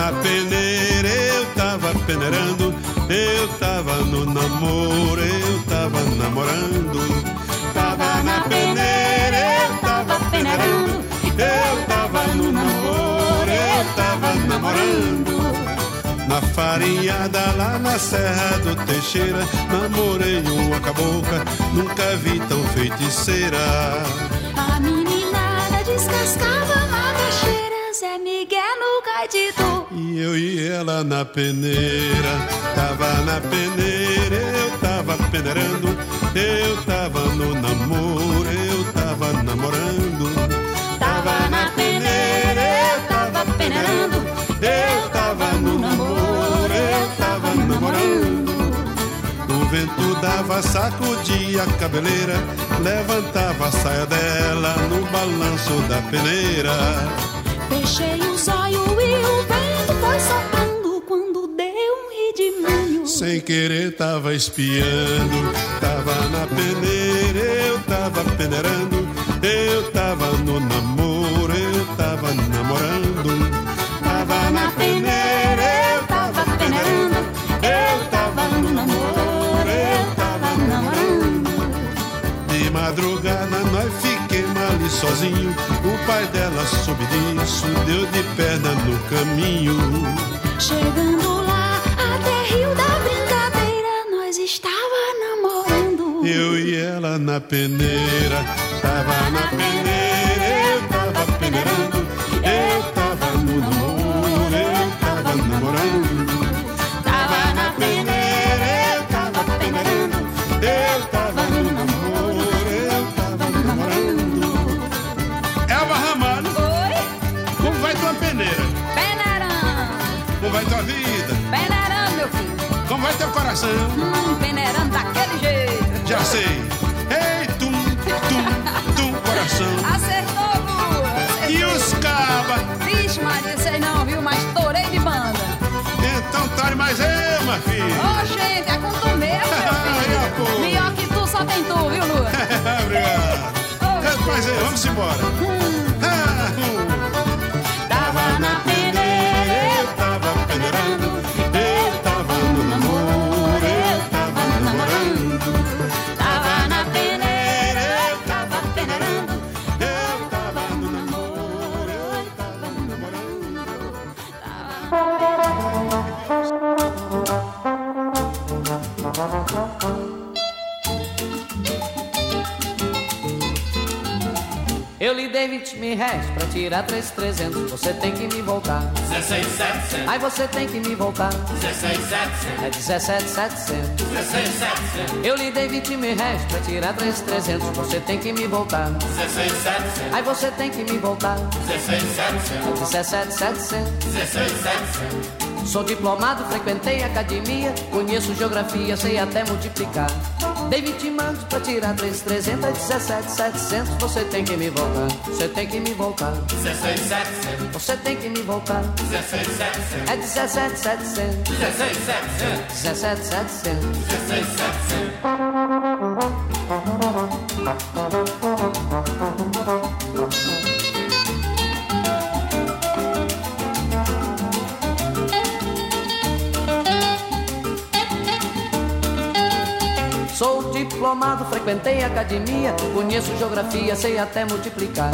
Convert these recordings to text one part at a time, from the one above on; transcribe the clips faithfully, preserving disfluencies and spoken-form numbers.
na peneira, eu tava peneirando, eu tava no namoro, eu tava namorando. Tava na peneira, eu tava peneirando, eu tava no namoro, eu tava namorando. Na farinhada lá na Serra do Teixeira, namorei uma cabocla, nunca vi tão feiticeira. A meninada descascava na caixeira, Zé Miguelo Cadito. E eu e ela na peneira, tava na peneira, eu tava peneirando, eu tava no namoro, eu tava namorando. Tava na peneira, eu tava peneirando, eu tava no namoro, eu tava namorando. O vento dava, sacudia a cabeleira, levantava a saia dela no balanço da peneira. Fechei os olhos e o vento foi soprando, quando deu um ridiminho, sem querer tava espiando. Tava na peneira, eu tava peneirando, eu tava no namoro, eu tava namorando. Tava na peneira, eu tava peneirando, eu tava no namoro, eu tava namorando. De madrugada nós fiquemos ali sozinho, o pai dela soube disso, deu de perna no caminho. Chegando lá até Rio da Brincadeira, nós estava namorando. Eu e ela na peneira, tava na peneira, eu tava peneirando, eu tava no namoro, namorando. Tava na peneira, eu tava peneirando, eu tava no namoro, eu tava namorando. Elba Ramalho. Oi? Como vai tua peneira? Peneirando. Como vai tua vida? Peneirando, meu filho. Como vai teu coração? Hum, peneirando daquele jeito. Já sei. Ei, tum, tum, tum, coração. Acertou, Lu. Acertou. E os cabas? Vixe, Maria, sei não, viu? Mas torei de banda. Então tá mais eu, minha filha. Ô, oh, gente, é com tu mesmo, meu filho. Melhor que tu, só tem tu, viu, Lu? Obrigado. Oh, mas aí, vamos embora. Tava na peneira, eu tava peneirando, eu tava no namoro, eu tava namorando. Tava na peneira, eu tava peneirando, eu tava no namoro, eu tava namorando. Tava... Eu lhe dei vinte mil reais pra tirar três trezentos. Você tem que me voltar dezesseis mil e setecentos. Aí você tem que me voltar dezesseis mil e setecentos. É dezessete mil e setecentos. dezesseis mil e setecentos. Eu lhe dei vinte mil reais pra tirar três trezentos. Você tem que me voltar dezesseis mil e setecentos. Aí você tem que me voltar dezesseis mil e setecentos. É dezessete mil e setecentos. dezesseis mil e setecentos. Sou diplomado, frequentei academia, conheço geografia, sei até multiplicar. Dei vinte mandos pra tirar três, trezentos, dezessete, setecentos. Você tem que me voltar, você tem que me voltar dezesseis, setecentos. Você tem que me voltar dezesseis, setecentos. É dezessete, setecentos. dezesseis, setecentos. dezessete, setecentos. dezesseis, setecentos. Sou diplomado, frequentei academia, conheço geografia, sei até multiplicar.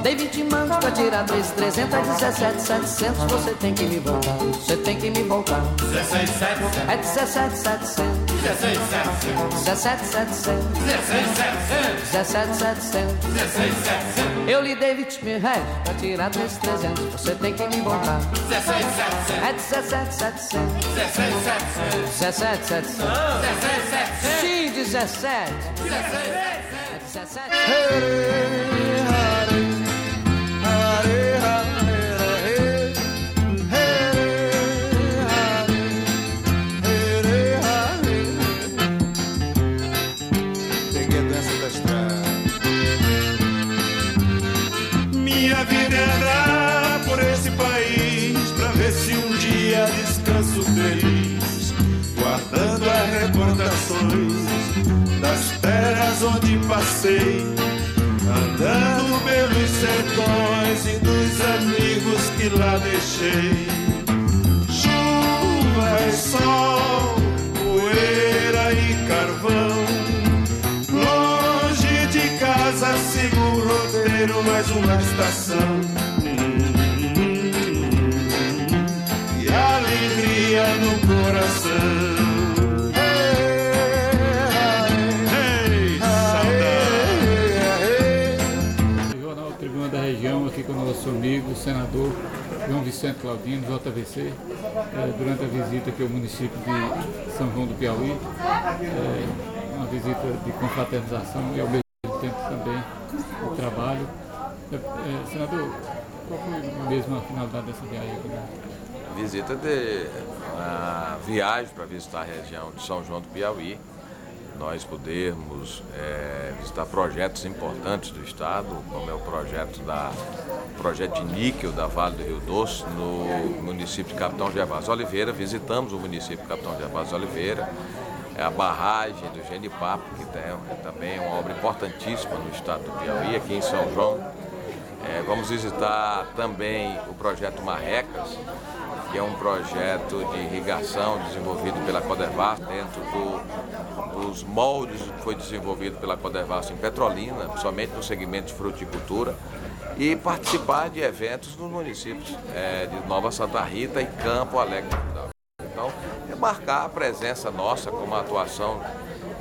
Dei vinte mandos pra tirar três, trezentos, dezessete, setecentos. Você tem que me voltar, você tem que me voltar dezesseis, setecentos. É dezessete, setecentos. dezesseis, setecentos. dezessete, setecentos. dezesseis, setecentos. dezessete, setecentos. dezesseis, setecentos. Eu lhe dei vinte mil reais pra tirar três, trezentos. Você tem que me voltar dezesseis, setecentos. É dezessete, setecentos. dezesseis, setecentos. dezessete, setecentos. dezesseis, setecentos. dezessete. dezessete. Peguei a dança da estrada. Minha vida é andar por esse país, pra ver se um dia descanso feliz, guardando as recordações das terras onde passei, andando pelos sertões e dos amigos que lá deixei. terminam mais uma estação. E alegria no coração. Aqui com o nosso amigo, o senador João Vicente Claudino, J V C, eh, durante a visita aqui ao município de São João do Piauí, eh, uma visita de confraternização e ao mesmo tempo também o trabalho. Eh, eh, senador, qual foi mesmo a finalidade dessa viagem aqui? Né? Visita de a viagem para visitar a região de São João do Piauí, nós podermos é, visitar projetos importantes do Estado, como é o projeto, da, projeto de níquel da Vale do Rio Doce, no município de Capitão Gervásio Oliveira. Visitamos o município de Capitão Gervásio Oliveira, a barragem do Genipapo, que é também uma obra importantíssima no Estado do Piauí, aqui em São João. É, vamos visitar também o projeto Marrecas, que é um projeto de irrigação desenvolvido pela Codevasf dentro do, dos moldes que foi desenvolvido pela Codevasf em Petrolina, principalmente no segmento de fruticultura, e participar de eventos nos municípios é, de Nova Santa Rita e Campo Alegre. Então, é marcar a presença nossa como atuação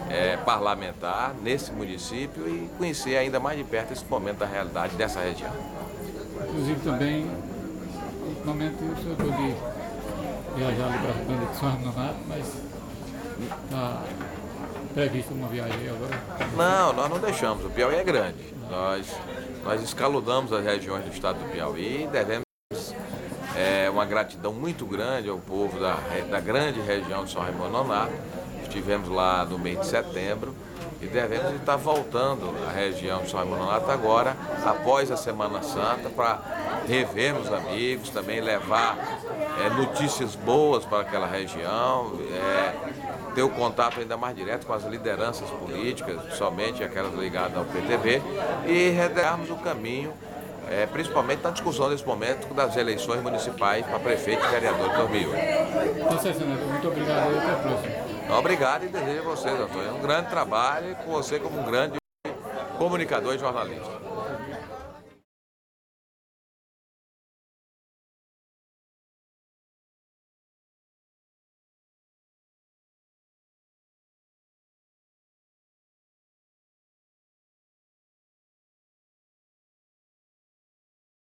é, parlamentar nesse município e conhecer ainda mais de perto esse momento da realidade dessa região. Inclusive também... Momento eu sou de viajar para a banda de São Raimundo Nonato, mas está prevista uma viagem agora? Não, nós não deixamos, o Piauí é grande. Nós, nós escaludamos as regiões do estado do Piauí e devemos é, uma gratidão muito grande ao povo da, da grande região de São Raimundo Nonato. Estivemos lá no mês de setembro e devemos estar voltando à região de São Raimundo Nonato agora, após a Semana Santa, para revermos amigos, também levar é, notícias boas para aquela região, é, ter o contato ainda mais direto com as lideranças políticas, principalmente aquelas ligadas ao P T B, e redarmos o caminho, é, principalmente na discussão desse momento das eleições municipais para prefeito e vereador de dois mil e oito. Muito obrigado e até a próxima. Obrigado e desejo a vocês, Antônio, um grande trabalho e com você como um grande comunicador e jornalista.